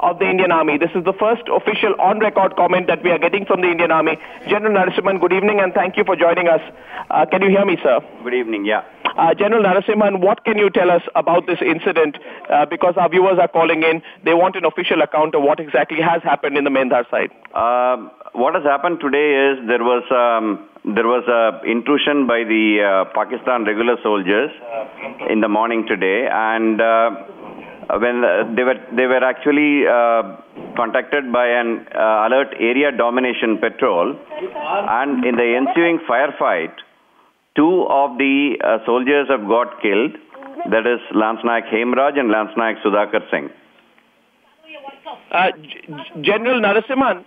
of the Indian Army. This is the first official on-record comment that we are getting from the Indian Army. General Narasimhan, good evening and thank you for joining us. Can you hear me, sir? Good evening, yeah. General Narasimhan, what can you tell us about this incident? Because our viewers are calling in. They want an official account of what exactly has happened in the Mendhar side. What has happened today is there was an intrusion by the Pakistan regular soldiers in the morning today, and when they were actually contacted by an alert area domination patrol, and in the ensuing firefight, two of the soldiers have got killed. That is Lance Naik Hemraj and Lance Naik Sudhakar Singh. General Narasimhan,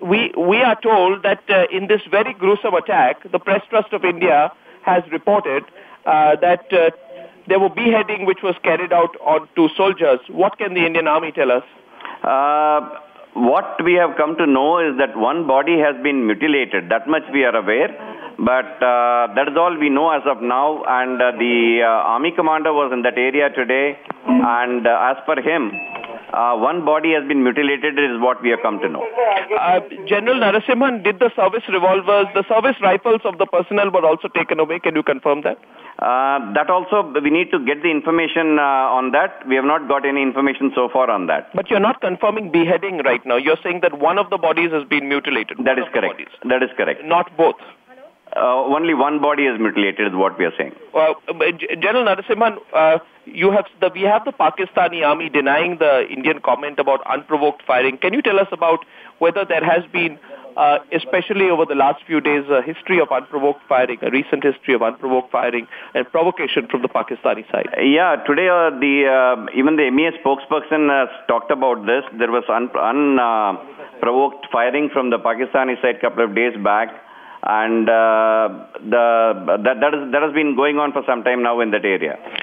we are told that in this very gruesome attack, the Press Trust of India has reported that there were beheading which was carried out on two soldiers. What can the Indian Army tell us? What we have come to know is that one body has been mutilated. That much we are aware. But that is all we know as of now. And the Army commander was in that area today. And as per him, one body has been mutilated is what we have come to know. General Narasimhan, did the service revolvers, the service rifles of the personnel were also taken away? Can you confirm that? That also, we need to get the information on that. We have not got any information so far on that. But you're not confirming beheading right now. You're saying that one of the bodies has been mutilated. That is correct. That is correct. Not both. Only one body is mutilated is what we are saying. General Narasimhan, we have the Pakistani Army denying the Indian comment about unprovoked firing. Can you tell us about whether there has been, especially over the last few days, a history of unprovoked firing, a recent history of unprovoked firing and provocation from the Pakistani side? Yeah, today even the MEA spokesperson has talked about this. There was unprovoked firing from the Pakistani side a couple of days back. And that has been going on for some time now in that area.